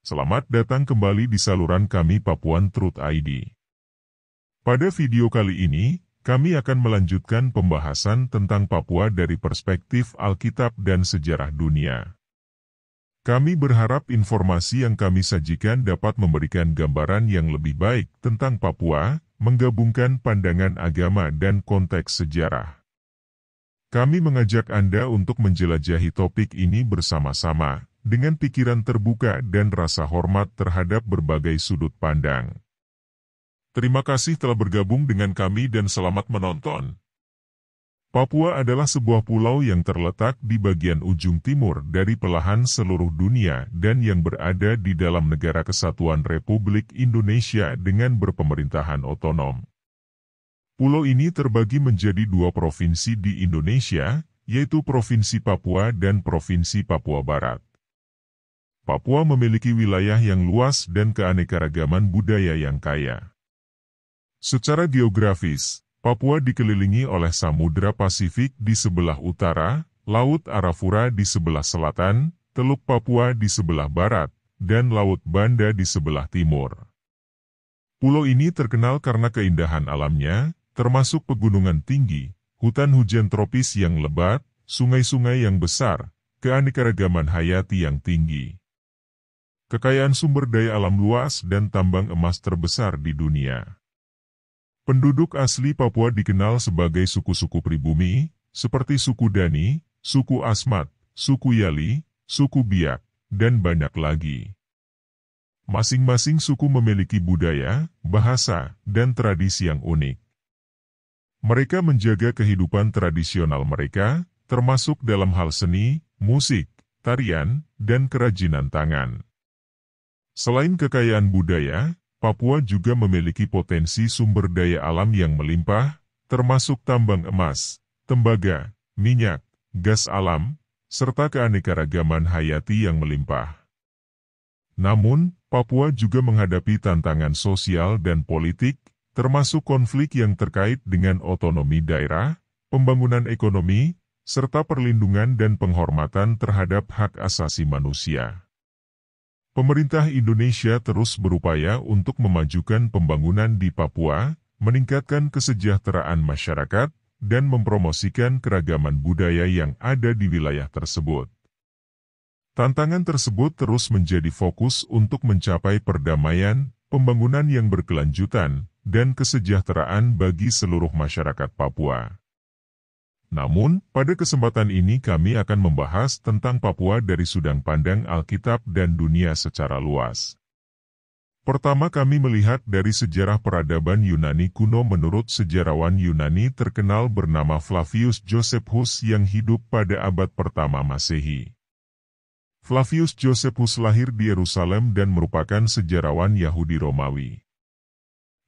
Selamat datang kembali di saluran kami Papuan Truth ID. Pada video kali ini, kami akan melanjutkan pembahasan tentang Papua dari perspektif Alkitab dan sejarah dunia. Kami berharap informasi yang kami sajikan dapat memberikan gambaran yang lebih baik tentang Papua, menggabungkan pandangan agama dan konteks sejarah. Kami mengajak Anda untuk menjelajahi topik ini bersama-sama, dengan pikiran terbuka dan rasa hormat terhadap berbagai sudut pandang. Terima kasih telah bergabung dengan kami dan selamat menonton. Papua adalah sebuah pulau yang terletak di bagian ujung timur dari belahan seluruh dunia dan yang berada di dalam Negara Kesatuan Republik Indonesia dengan berpemerintahan otonom. Pulau ini terbagi menjadi dua provinsi di Indonesia, yaitu Provinsi Papua dan Provinsi Papua Barat. Papua memiliki wilayah yang luas dan keanekaragaman budaya yang kaya. Secara geografis, Papua dikelilingi oleh Samudra Pasifik di sebelah utara, Laut Arafura di sebelah selatan, Teluk Papua di sebelah barat, dan Laut Banda di sebelah timur. Pulau ini terkenal karena keindahan alamnya, termasuk pegunungan tinggi, hutan hujan tropis yang lebat, sungai-sungai yang besar, keanekaragaman hayati yang tinggi. Kekayaan sumber daya alam luas dan tambang emas terbesar di dunia. Penduduk asli Papua dikenal sebagai suku-suku pribumi, seperti suku Dani, suku Asmat, suku Yali, suku Biak, dan banyak lagi. Masing-masing suku memiliki budaya, bahasa, dan tradisi yang unik. Mereka menjaga kehidupan tradisional mereka, termasuk dalam hal seni, musik, tarian, dan kerajinan tangan. Selain kekayaan budaya, Papua juga memiliki potensi sumber daya alam yang melimpah, termasuk tambang emas, tembaga, minyak, gas alam, serta keanekaragaman hayati yang melimpah. Namun, Papua juga menghadapi tantangan sosial dan politik, termasuk konflik yang terkait dengan otonomi daerah, pembangunan ekonomi, serta perlindungan dan penghormatan terhadap hak asasi manusia. Pemerintah Indonesia terus berupaya untuk memajukan pembangunan di Papua, meningkatkan kesejahteraan masyarakat, dan mempromosikan keragaman budaya yang ada di wilayah tersebut. Tantangan tersebut terus menjadi fokus untuk mencapai perdamaian, pembangunan yang berkelanjutan, dan kesejahteraan bagi seluruh masyarakat Papua. Namun, pada kesempatan ini kami akan membahas tentang Papua dari sudut pandang Alkitab dan dunia secara luas. Pertama kami melihat dari sejarah peradaban Yunani kuno menurut sejarawan Yunani terkenal bernama Flavius Josephus yang hidup pada abad pertama Masehi. Flavius Josephus lahir di Yerusalem dan merupakan sejarawan Yahudi Romawi.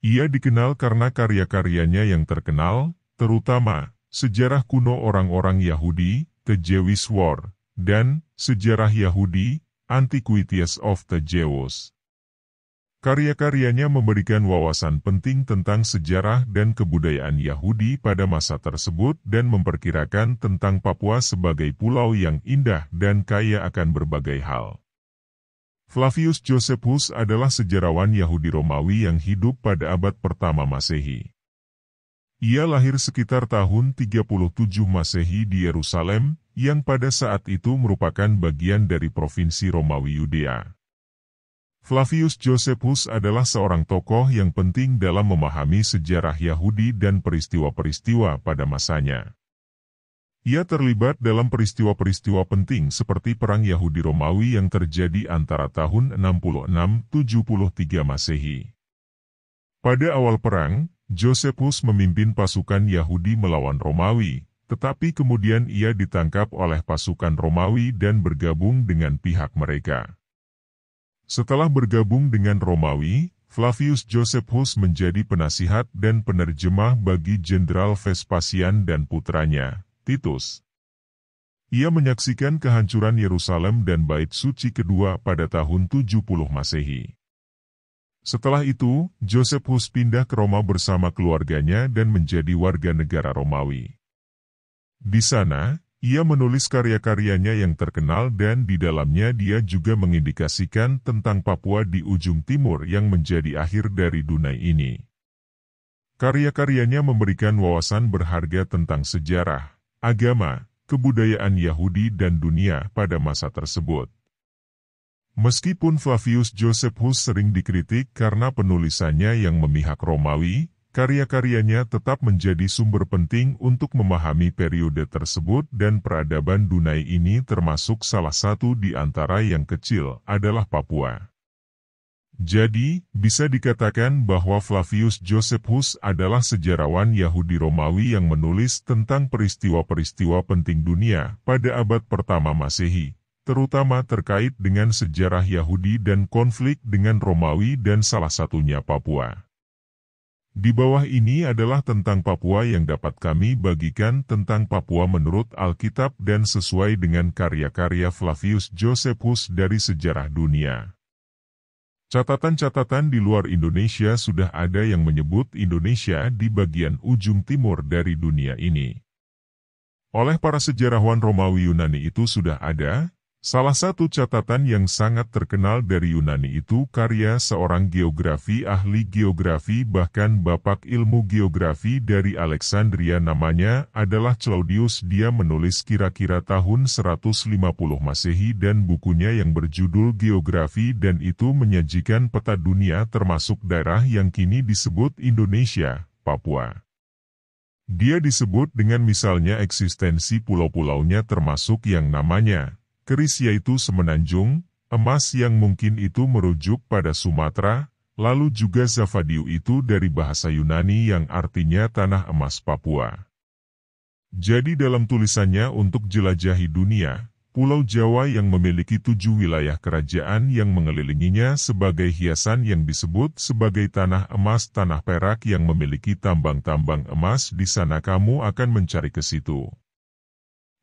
Ia dikenal karena karya-karyanya yang terkenal, terutama Sejarah Kuno Orang-Orang Yahudi, The Jewish War, dan Sejarah Yahudi, Antiquities of the Jews. Karya-karyanya memberikan wawasan penting tentang sejarah dan kebudayaan Yahudi pada masa tersebut dan memperkirakan tentang Papua sebagai pulau yang indah dan kaya akan berbagai hal. Flavius Josephus adalah sejarawan Yahudi Romawi yang hidup pada abad pertama Masehi. Ia lahir sekitar tahun 37 Masehi di Yerusalem, yang pada saat itu merupakan bagian dari Provinsi Romawi Yudea. Flavius Josephus adalah seorang tokoh yang penting dalam memahami sejarah Yahudi dan peristiwa-peristiwa pada masanya. Ia terlibat dalam peristiwa-peristiwa penting seperti Perang Yahudi Romawi yang terjadi antara tahun 66–73 Masehi. Pada awal perang, Josephus memimpin pasukan Yahudi melawan Romawi, tetapi kemudian ia ditangkap oleh pasukan Romawi dan bergabung dengan pihak mereka. Setelah bergabung dengan Romawi, Flavius Josephus menjadi penasihat dan penerjemah bagi Jenderal Vespasian dan putranya, Titus. Ia menyaksikan kehancuran Yerusalem dan Bait Suci kedua pada tahun 70 Masehi. Setelah itu, Josephus pindah ke Roma bersama keluarganya dan menjadi warga negara Romawi. Di sana, Ia menulis karya-karyanya yang terkenal dan di dalamnya dia juga mengindikasikan tentang Papua di ujung timur yang menjadi akhir dari Dunai ini. Karya-karyanya memberikan wawasan berharga tentang sejarah, agama, kebudayaan Yahudi dan dunia pada masa tersebut. Meskipun Flavius Josephus sering dikritik karena penulisannya yang memihak Romawi, karya-karyanya tetap menjadi sumber penting untuk memahami periode tersebut dan peradaban Dunai ini termasuk salah satu di antara yang kecil adalah Papua. Jadi, bisa dikatakan bahwa Flavius Josephus adalah sejarawan Yahudi Romawi yang menulis tentang peristiwa-peristiwa penting dunia pada abad pertama Masehi, terutama terkait dengan sejarah Yahudi dan konflik dengan Romawi dan salah satunya Papua. Di bawah ini adalah tentang Papua yang dapat kami bagikan tentang Papua menurut Alkitab dan sesuai dengan karya-karya Flavius Josephus dari sejarah dunia. Catatan-catatan di luar Indonesia sudah ada yang menyebut Indonesia di bagian ujung timur dari dunia ini. Oleh para sejarawan Romawi Yunani itu sudah ada. Salah satu catatan yang sangat terkenal dari Yunani itu karya seorang ahli geografi bahkan bapak ilmu geografi dari Alexandria namanya adalah Claudius. Dia menulis kira-kira tahun 150 Masehi dan bukunya yang berjudul Geografi dan itu menyajikan peta dunia termasuk daerah yang kini disebut Indonesia, Papua. Dia disebut dengan misalnya eksistensi pulau-pulaunya termasuk yang namanya Keris yaitu Semenanjung, Emas yang mungkin itu merujuk pada Sumatera, lalu juga Zafadiu itu dari bahasa Yunani yang artinya Tanah Emas Papua. Jadi dalam tulisannya untuk jelajahi dunia, Pulau Jawa yang memiliki 7 wilayah kerajaan yang mengelilinginya sebagai hiasan yang disebut sebagai Tanah Emas, Tanah Perak yang memiliki tambang-tambang emas di sana kamu akan mencari ke situ.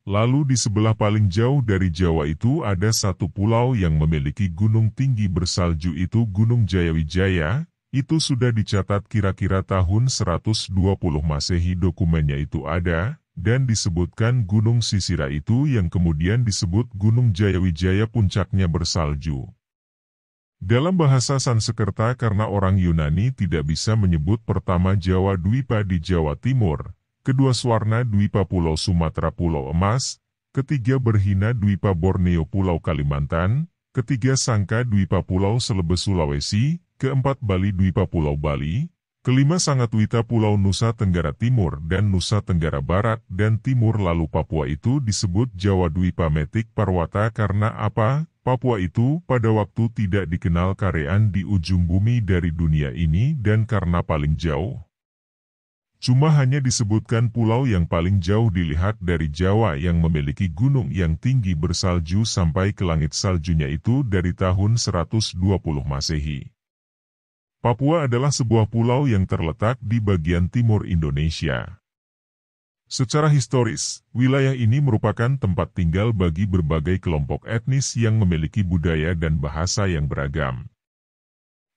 Lalu di sebelah paling jauh dari Jawa itu ada satu pulau yang memiliki gunung tinggi bersalju itu Gunung Jayawijaya, itu sudah dicatat kira-kira tahun 120 Masehi dokumennya itu ada, dan disebutkan Gunung Sisira itu yang kemudian disebut Gunung Jayawijaya puncaknya bersalju. Dalam bahasa Sansekerta karena orang Yunani tidak bisa menyebut pertama Jawa Dwipa di Jawa Timur, kedua Swarna Dwipa Pulau Sumatera Pulau Emas, ketiga Berhina Dwipa Borneo Pulau Kalimantan, ketiga Sangka Dwipa Pulau Selebe Sulawesi, keempat Bali Dwipa Pulau Bali, kelima Sangatwita Pulau Nusa Tenggara Timur dan Nusa Tenggara Barat dan Timur lalu Papua itu disebut Jawa Dwipa Metik Parwata karena apa? Papua itu pada waktu tidak dikenal karean di ujung bumi dari dunia ini dan karena paling jauh. Cuma hanya disebutkan pulau yang paling jauh dilihat dari Jawa yang memiliki gunung yang tinggi bersalju sampai ke langit saljunya itu dari tahun 120 Masehi. Papua adalah sebuah pulau yang terletak di bagian timur Indonesia. Secara historis, wilayah ini merupakan tempat tinggal bagi berbagai kelompok etnis yang memiliki budaya dan bahasa yang beragam.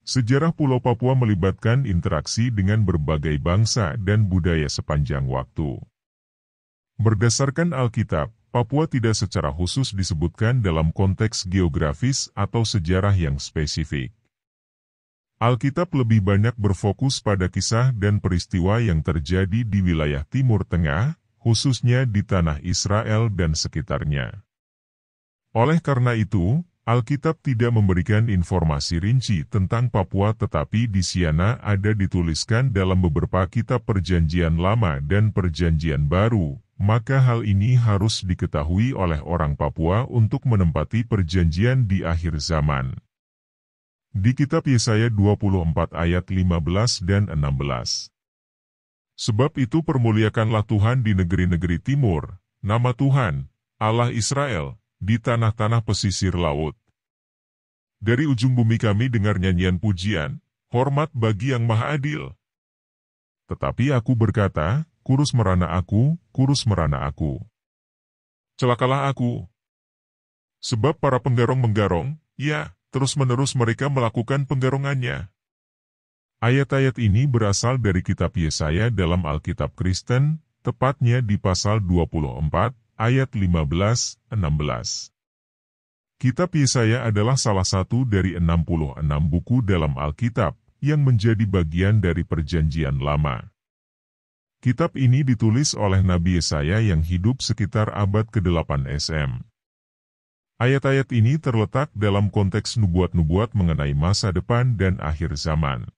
Sejarah Pulau Papua melibatkan interaksi dengan berbagai bangsa dan budaya sepanjang waktu. Berdasarkan Alkitab, Papua tidak secara khusus disebutkan dalam konteks geografis atau sejarah yang spesifik. Alkitab lebih banyak berfokus pada kisah dan peristiwa yang terjadi di wilayah Timur Tengah, khususnya di tanah Israel dan sekitarnya. Oleh karena itu, Alkitab tidak memberikan informasi rinci tentang Papua tetapi di Siana ada dituliskan dalam beberapa kitab perjanjian lama dan perjanjian baru, maka hal ini harus diketahui oleh orang Papua untuk menempati perjanjian di akhir zaman. Di kitab Yesaya 24 ayat 15 dan 16. Sebab itu permuliakanlah Tuhan di negeri-negeri timur, nama Tuhan, Allah Israel, di tanah-tanah pesisir laut. Dari ujung bumi kami dengar nyanyian pujian, hormat bagi yang maha adil. Tetapi aku berkata, kurus merana aku, kurus merana aku. Celakalah aku. Sebab para penggarong menggarong, ya, terus-menerus mereka melakukan penggarongannya. Ayat-ayat ini berasal dari kitab Yesaya dalam Alkitab Kristen, tepatnya di pasal 24, ayat 15-16. Kitab Yesaya adalah salah satu dari 66 buku dalam Alkitab yang menjadi bagian dari Perjanjian Lama. Kitab ini ditulis oleh Nabi Yesaya yang hidup sekitar abad ke-8 SM. Ayat-ayat ini terletak dalam konteks nubuat-nubuat mengenai masa depan dan akhir zaman.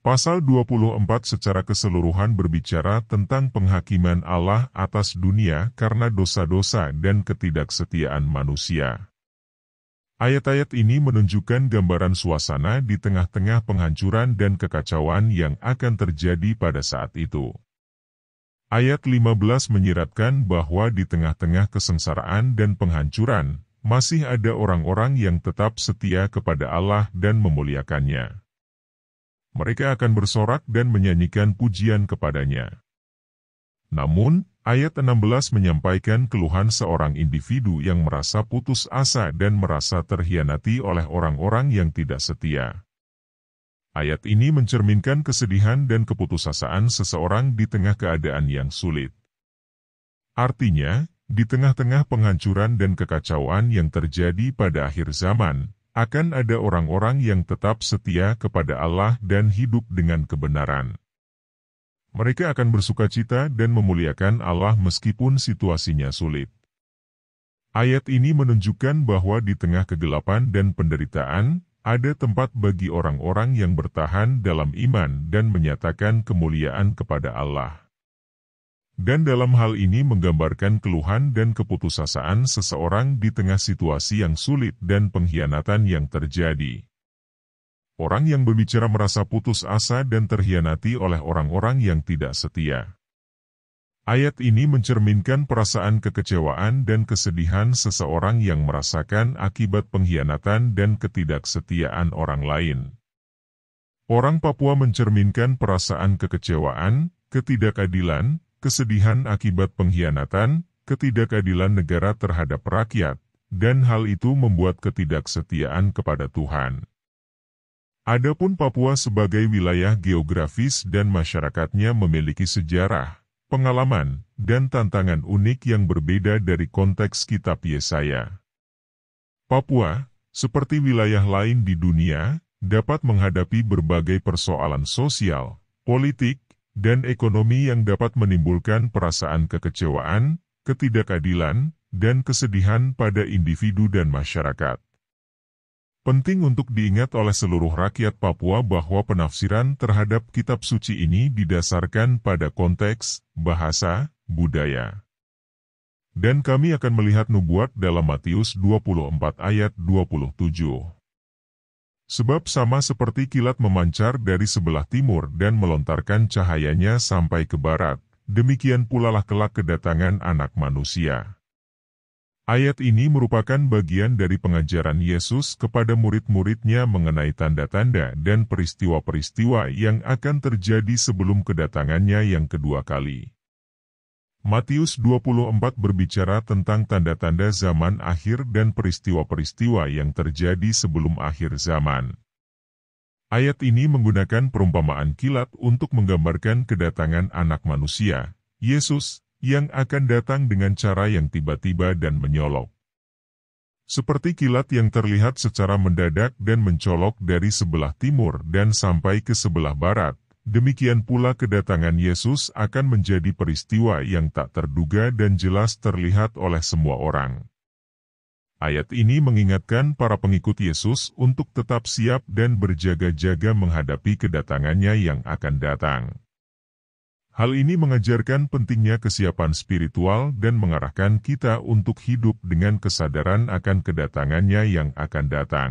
Pasal 24 secara keseluruhan berbicara tentang penghakiman Allah atas dunia karena dosa-dosa dan ketidaksetiaan manusia. Ayat-ayat ini menunjukkan gambaran suasana di tengah-tengah penghancuran dan kekacauan yang akan terjadi pada saat itu. Ayat 15 menyiratkan bahwa di tengah-tengah kesengsaraan dan penghancuran, masih ada orang-orang yang tetap setia kepada Allah dan memuliakannya. Mereka akan bersorak dan menyanyikan pujian kepadanya. Namun, ayat 16 menyampaikan keluhan seorang individu yang merasa putus asa dan merasa terkhianati oleh orang-orang yang tidak setia. Ayat ini mencerminkan kesedihan dan keputusasaan seseorang di tengah keadaan yang sulit. Artinya, di tengah-tengah penghancuran dan kekacauan yang terjadi pada akhir zaman, akan ada orang-orang yang tetap setia kepada Allah dan hidup dengan kebenaran. Mereka akan bersukacita dan memuliakan Allah meskipun situasinya sulit. Ayat ini menunjukkan bahwa di tengah kegelapan dan penderitaan, ada tempat bagi orang-orang yang bertahan dalam iman dan menyatakan kemuliaan kepada Allah. Dan dalam hal ini menggambarkan keluhan dan keputusasaan seseorang di tengah situasi yang sulit dan pengkhianatan yang terjadi. Orang yang berbicara merasa putus asa dan terkhianati oleh orang-orang yang tidak setia. Ayat ini mencerminkan perasaan kekecewaan dan kesedihan seseorang yang merasakan akibat pengkhianatan dan ketidaksetiaan orang lain. Orang Papua mencerminkan perasaan kekecewaan, ketidakadilan, kesedihan akibat pengkhianatan, ketidakadilan negara terhadap rakyat, dan hal itu membuat ketidaksetiaan kepada Tuhan. Adapun Papua sebagai wilayah geografis dan masyarakatnya memiliki sejarah, pengalaman, dan tantangan unik yang berbeda dari konteks kitab Yesaya. Papua, seperti wilayah lain di dunia, dapat menghadapi berbagai persoalan sosial, politik, dan ekonomi yang dapat menimbulkan perasaan kekecewaan, ketidakadilan, dan kesedihan pada individu dan masyarakat. Penting untuk diingat oleh seluruh rakyat Papua bahwa penafsiran terhadap kitab suci ini didasarkan pada konteks, bahasa, budaya. Dan kami akan melihat nubuat dalam Matius 24 ayat 27. Sebab sama seperti kilat memancar dari sebelah timur dan melontarkan cahayanya sampai ke barat, demikian pulalah kelak kedatangan Anak Manusia. Ayat ini merupakan bagian dari pengajaran Yesus kepada murid-muridnya mengenai tanda-tanda dan peristiwa-peristiwa yang akan terjadi sebelum kedatangannya yang kedua kali. Matius 24 berbicara tentang tanda-tanda zaman akhir dan peristiwa-peristiwa yang terjadi sebelum akhir zaman. Ayat ini menggunakan perumpamaan kilat untuk menggambarkan kedatangan Anak Manusia, Yesus, yang akan datang dengan cara yang tiba-tiba dan menyolok. Seperti kilat yang terlihat secara mendadak dan mencolok dari sebelah timur dan sampai ke sebelah barat, demikian pula kedatangan Yesus akan menjadi peristiwa yang tak terduga dan jelas terlihat oleh semua orang. Ayat ini mengingatkan para pengikut Yesus untuk tetap siap dan berjaga-jaga menghadapi kedatangannya yang akan datang. Hal ini mengajarkan pentingnya kesiapan spiritual dan mengarahkan kita untuk hidup dengan kesadaran akan kedatangannya yang akan datang.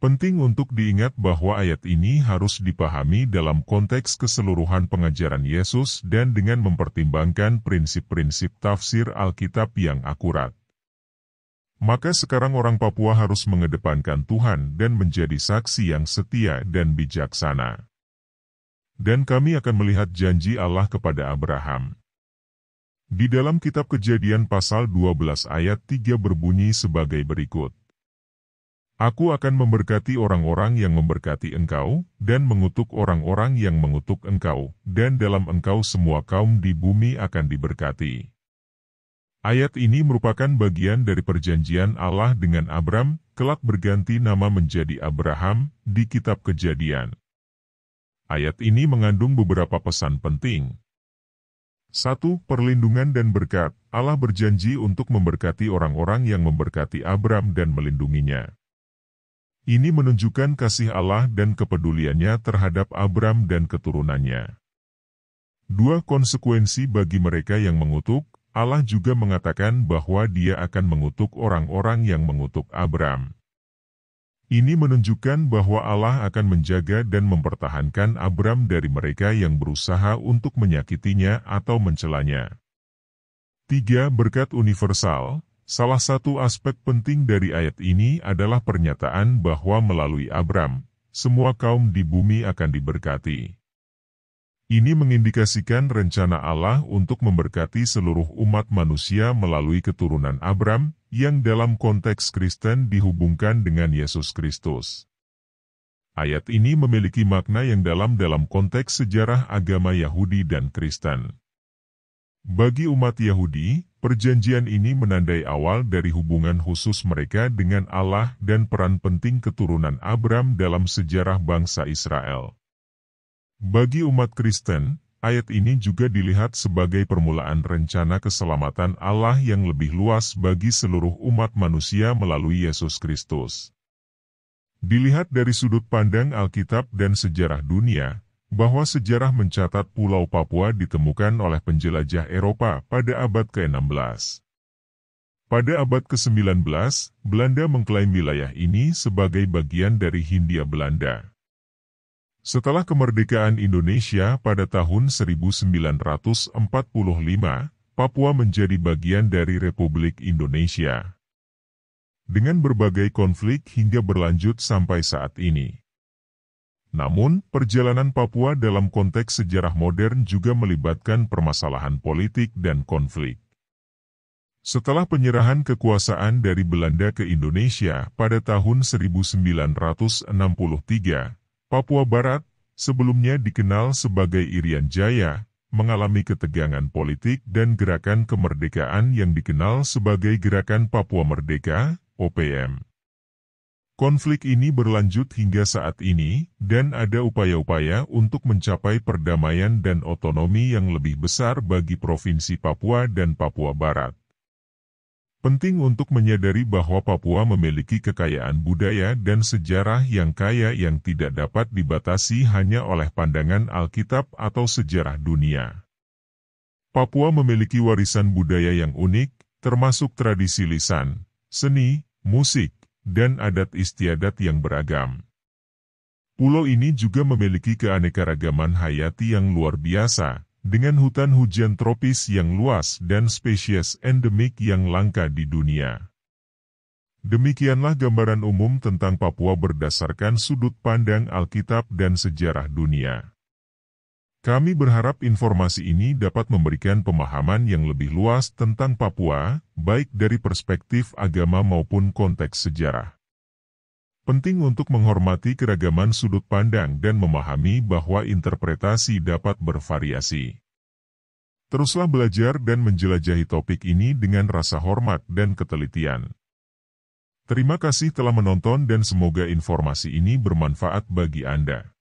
Penting untuk diingat bahwa ayat ini harus dipahami dalam konteks keseluruhan pengajaran Yesus dan dengan mempertimbangkan prinsip-prinsip tafsir Alkitab yang akurat. Maka sekarang orang Papua harus mengedepankan Tuhan dan menjadi saksi yang setia dan bijaksana. Dan kami akan melihat janji Allah kepada Abraham. Di dalam kitab Kejadian pasal 12 ayat 3 berbunyi sebagai berikut. Aku akan memberkati orang-orang yang memberkati engkau, dan mengutuk orang-orang yang mengutuk engkau, dan dalam engkau semua kaum di bumi akan diberkati. Ayat ini merupakan bagian dari perjanjian Allah dengan Abram, kelak berganti nama menjadi Abraham, di Kitab Kejadian. Ayat ini mengandung beberapa pesan penting. 1. Perlindungan dan berkat. Allah berjanji untuk memberkati orang-orang yang memberkati Abram dan melindunginya. Ini menunjukkan kasih Allah dan kepeduliannya terhadap Abram dan keturunannya. 2. Konsekuensi bagi mereka yang mengutuk. Allah juga mengatakan bahwa Dia akan mengutuk orang-orang yang mengutuk Abram. Ini menunjukkan bahwa Allah akan menjaga dan mempertahankan Abram dari mereka yang berusaha untuk menyakitinya atau mencelanya. 3. Berkat universal. Salah satu aspek penting dari ayat ini adalah pernyataan bahwa melalui Abram, semua kaum di bumi akan diberkati. Ini mengindikasikan rencana Allah untuk memberkati seluruh umat manusia melalui keturunan Abram, yang dalam konteks Kristen dihubungkan dengan Yesus Kristus. Ayat ini memiliki makna yang dalam dalam konteks sejarah agama Yahudi dan Kristen. Bagi umat Yahudi, perjanjian ini menandai awal dari hubungan khusus mereka dengan Allah dan peran penting keturunan Abram dalam sejarah bangsa Israel. Bagi umat Kristen, ayat ini juga dilihat sebagai permulaan rencana keselamatan Allah yang lebih luas bagi seluruh umat manusia melalui Yesus Kristus. Dilihat dari sudut pandang Alkitab dan sejarah dunia, bahwa sejarah mencatat Pulau Papua ditemukan oleh penjelajah Eropa pada abad ke-16. Pada abad ke-19, Belanda mengklaim wilayah ini sebagai bagian dari Hindia Belanda. Setelah kemerdekaan Indonesia pada tahun 1945, Papua menjadi bagian dari Republik Indonesia. Dengan berbagai konflik hingga berlanjut sampai saat ini. Namun, perjalanan Papua dalam konteks sejarah modern juga melibatkan permasalahan politik dan konflik. Setelah penyerahan kekuasaan dari Belanda ke Indonesia pada tahun 1963, Papua Barat, sebelumnya dikenal sebagai Irian Jaya, mengalami ketegangan politik dan gerakan kemerdekaan yang dikenal sebagai Gerakan Papua Merdeka, OPM. Konflik ini berlanjut hingga saat ini, dan ada upaya-upaya untuk mencapai perdamaian dan otonomi yang lebih besar bagi Provinsi Papua dan Papua Barat. Penting untuk menyadari bahwa Papua memiliki kekayaan budaya dan sejarah yang kaya yang tidak dapat dibatasi hanya oleh pandangan Alkitab atau sejarah dunia. Papua memiliki warisan budaya yang unik, termasuk tradisi lisan, seni, musik, dan adat istiadat yang beragam. Pulau ini juga memiliki keanekaragaman hayati yang luar biasa, dengan hutan hujan tropis yang luas dan spesies endemik yang langka di dunia. Demikianlah gambaran umum tentang Papua berdasarkan sudut pandang Alkitab dan sejarah dunia. Kami berharap informasi ini dapat memberikan pemahaman yang lebih luas tentang Papua, baik dari perspektif agama maupun konteks sejarah. Penting untuk menghormati keragaman sudut pandang dan memahami bahwa interpretasi dapat bervariasi. Teruslah belajar dan menjelajahi topik ini dengan rasa hormat dan ketelitian. Terima kasih telah menonton dan semoga informasi ini bermanfaat bagi Anda.